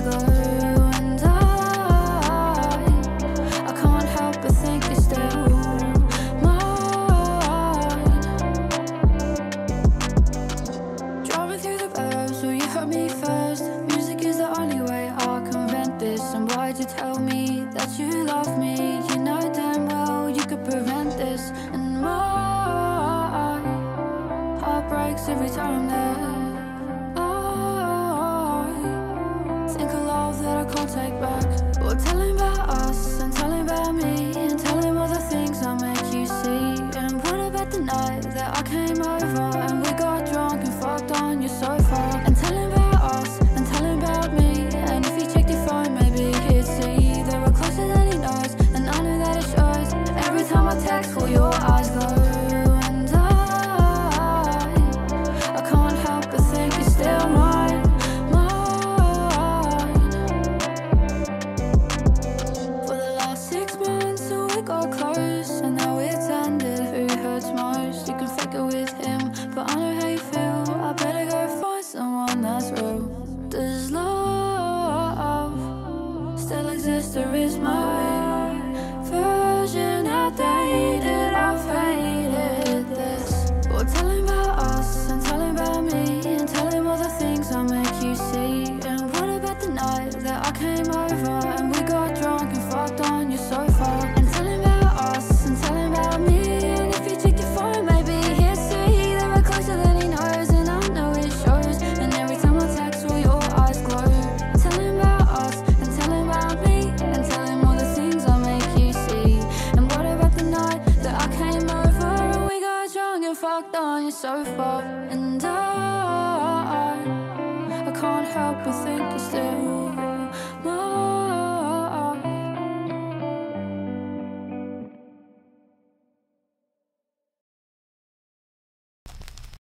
And I can't help but think you're still